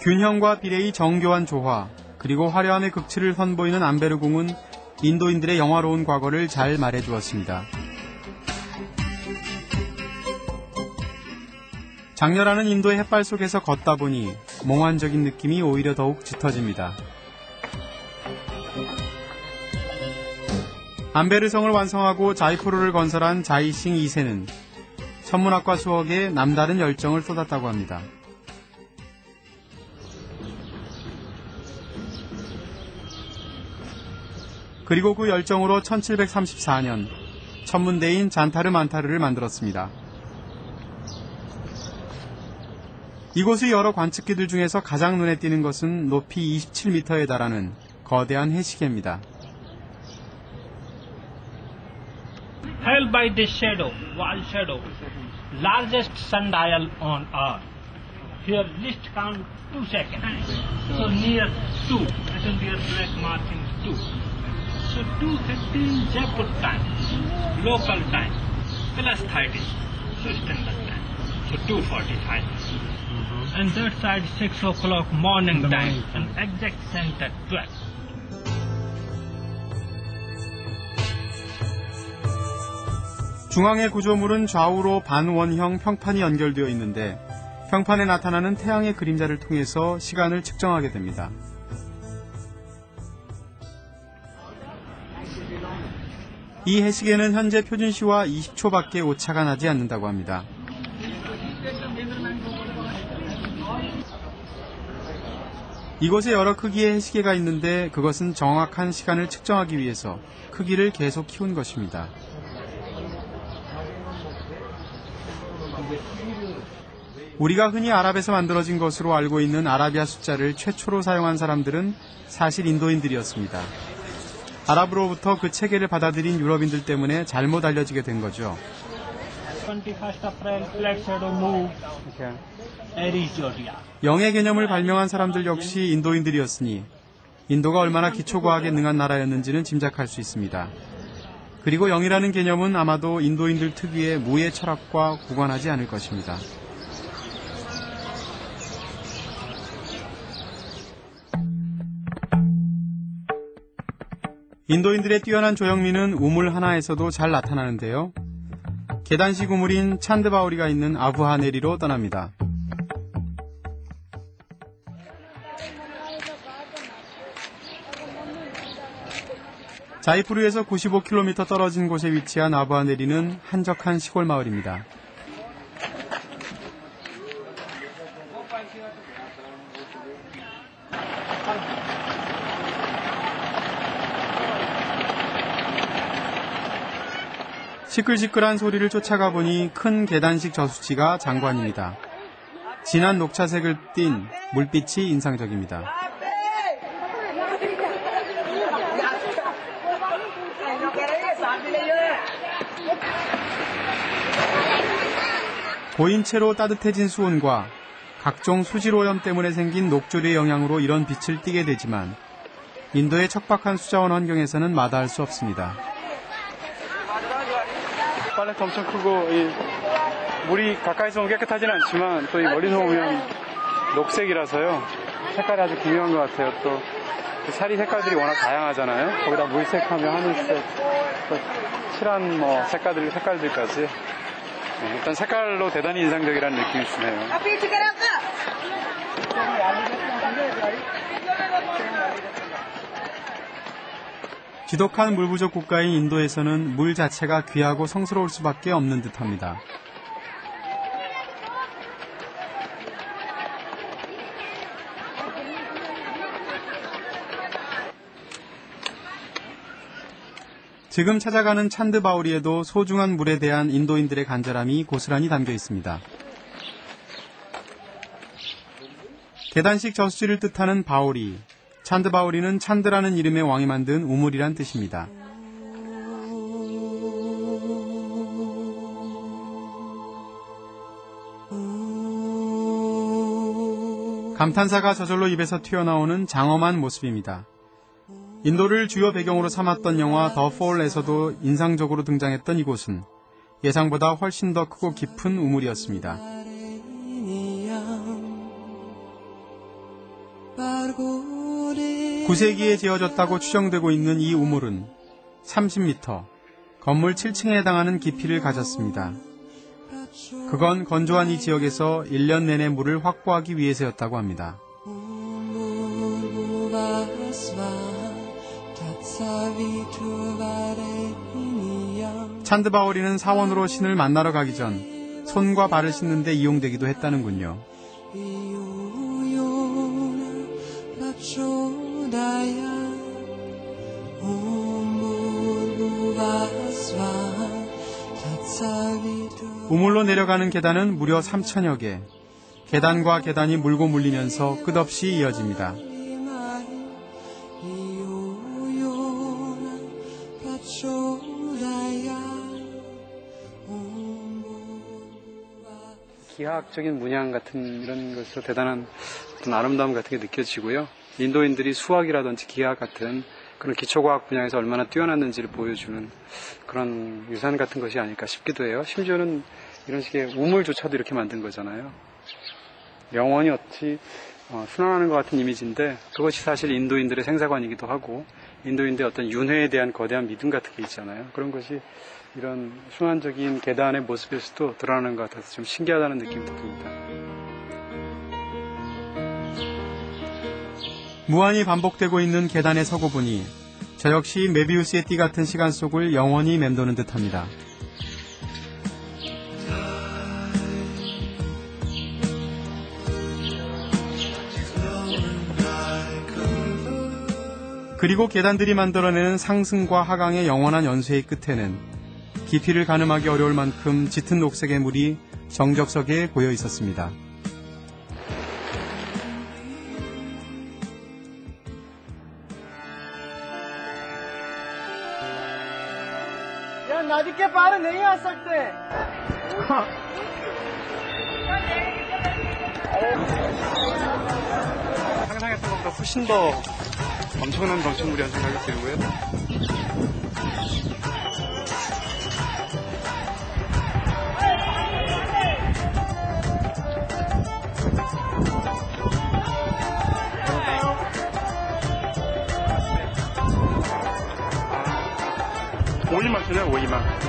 균형과 비례의 정교한 조화, 그리고 화려함의 극치를 선보이는 암베르궁은 인도인들의 영화로운 과거를 잘 말해주었습니다. 장렬하는 인도의 햇발 속에서 걷다 보니 몽환적인 느낌이 오히려 더욱 짙어집니다. 암베르성을 완성하고 자이푸르를 건설한 자이싱 2세는 천문학과 수학에 남다른 열정을 쏟았다고 합니다. 그리고 그 열정으로 1734년 천문대인 잔타르 만타르를 만들었습니다. 이곳의 여러 관측기들 중에서 가장 눈에 띄는 것은 높이 27m에 달하는 거대한 해시계입니다. Held by this shadow, wall shadow, largest sundial on earth. Here list count 2 seconds. So near 2, as in their black marking 2. So 2:15 Jaipur time, local time, plus 30. So standard time. So 2:45. And that side 6 o'clock morning time, and exact center 12. 중앙의 구조물은 좌우로 반원형 평판이 연결되어 있는데 평판에 나타나는 태양의 그림자를 통해서 시간을 측정하게 됩니다. 이 해시계는 현재 표준시와 20초밖에 오차가 나지 않는다고 합니다. 이곳에 여러 크기의 해시계가 있는데 그것은 정확한 시간을 측정하기 위해서 크기를 계속 키운 것입니다. 우리가 흔히 아랍에서 만들어진 것으로 알고 있는 아라비아 숫자를 최초로 사용한 사람들은 사실 인도인들이었습니다. 아랍으로부터 그 체계를 받아들인 유럽인들 때문에 잘못 알려지게 된 거죠. 0의 개념을 발명한 사람들 역시 인도인들이었으니 인도가 얼마나 기초과학에 능한 나라였는지는 짐작할 수 있습니다. 그리고 0이라는 개념은 아마도 인도인들 특유의 무의 철학과 구관하지 않을 것입니다. 인도인들의 뛰어난 조형미는 우물 하나에서도 잘 나타나는데요. 계단식 우물인 찬드바우리가 있는 아부하네리로 떠납니다. 자이푸르에서 95km 떨어진 곳에 위치한 아부하네리는 한적한 시골 마을입니다. 시끌시끌한 소리를 쫓아가 보니 큰 계단식 저수지가 장관입니다. 진한 녹차색을 띤 물빛이 인상적입니다. 고인 채로 따뜻해진 수온과 각종 수질오염 때문에 생긴 녹조류의 영향으로 이런 빛을 띠게 되지만 인도의 척박한 수자원 환경에서는 마다할 수 없습니다. 빨래도 엄청 크고 물이 가까이서 오면 깨끗하지는 않지만 또 이 멀리서 오면 녹색이라서요. 색깔이 아주 기묘한 것 같아요. 또 사리 색깔들이 워낙 다양하잖아요. 거기다 물색하면 하늘색, 또 칠한 뭐 색깔들까지 일단 색깔로 대단히 인상적이라는 느낌이 드네요. 지독한 물 부족 국가인 인도에서는 물 자체가 귀하고 성스러울 수밖에 없는 듯합니다. 지금 찾아가는 찬드바우리에도 소중한 물에 대한 인도인들의 간절함이 고스란히 담겨 있습니다. 계단식 저수지를 뜻하는 바오리. 찬드바우리는 찬드라는 이름의 왕이 만든 우물이란 뜻입니다. 감탄사가 저절로 입에서 튀어나오는 장엄한 모습입니다. 인도를 주요 배경으로 삼았던 영화 더 폴에서도 인상적으로 등장했던 이곳은 예상보다 훨씬 더 크고 깊은 우물이었습니다. 9세기에 지어졌다고 추정되고 있는 이 우물은 30m, 건물 7층에 해당하는 깊이를 가졌습니다. 그건 건조한 이 지역에서 1년 내내 물을 확보하기 위해서였다고 합니다. 찬드바오리는 사원으로 신을 만나러 가기 전 손과 발을 씻는 데 이용되기도 했다는군요. 우물로 내려가는 계단은 무려 3천여 개. 계단과 계단이 물고 물리면서 끝없이 이어집니다. 기하학적인 문양 같은 이런 것으로 대단한 어떤 아름다움 같은 게 느껴지고요. 인도인들이 수학이라든지 기하학 같은 그런 기초과학 분야에서 얼마나 뛰어났는지를 보여주는 그런 유산 같은 것이 아닐까 싶기도 해요. 심지어는 이런 식의 우물조차도 이렇게 만든 거잖아요. 영원히 어찌 순환하는 것 같은 이미지인데 그것이 사실 인도인들의 생사관이기도 하고 인도인들의 어떤 윤회에 대한 거대한 믿음 같은 게 있잖아요. 그런 것이 이런 순환적인 계단의 모습에서도 드러나는 것 같아서 좀 신기하다는 느낌도 듭니다. 무한히 반복되고 있는 계단에 서고 보니 저 역시 메비우스의 띠 같은 시간 속을 영원히 맴도는 듯합니다. 그리고 계단들이 만들어내는 상승과 하강의 영원한 연쇄의 끝에는 깊이를 가늠하기 어려울 만큼 짙은 녹색의 물이 정적석에 고여 있었습니다. नदी के पार नहीं आ सकते। 상상했던 것보다 훨씬 더 엄청난 방충물이라는 생각이 들고요. 오이만 쓰냐, 오이만.